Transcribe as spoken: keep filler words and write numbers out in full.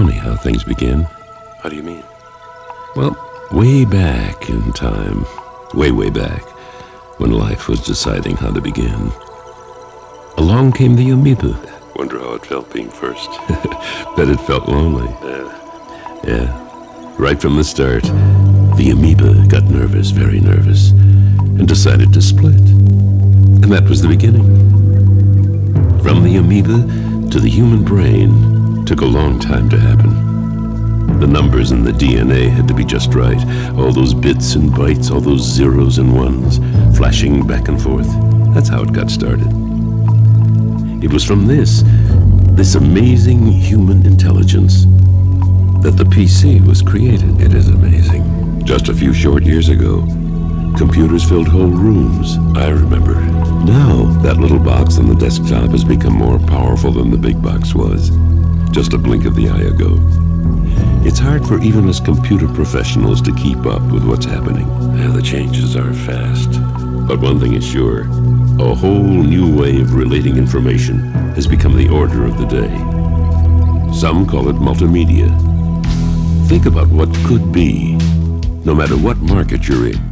Funny how things begin. How do you mean? Well, way back in time, way, way back, when life was deciding how to begin, along came the amoeba. Wonder how it felt being first. Bet it felt lonely. Yeah. Yeah. Right from the start, the amoeba got nervous, very nervous, and decided to split. And that was the beginning. From the amoeba to the human brain took a long time to happen. The numbers in the D N A had to be just right. All those bits and bytes, all those zeros and ones, flashing back and forth. That's how it got started. It was from this, this amazing human intelligence that the P C was created. It is amazing. Just a few short years ago, computers filled whole rooms, I remember. Now, that little box on the desktop has become more powerful than the big box was, just a blink of the eye ago. It's hard for even us computer professionals to keep up with what's happening. Yeah, the changes are fast. But one thing is sure, a whole new way of relating information has become the order of the day. Some call it multimedia. Think about what could be, no matter what market you're in.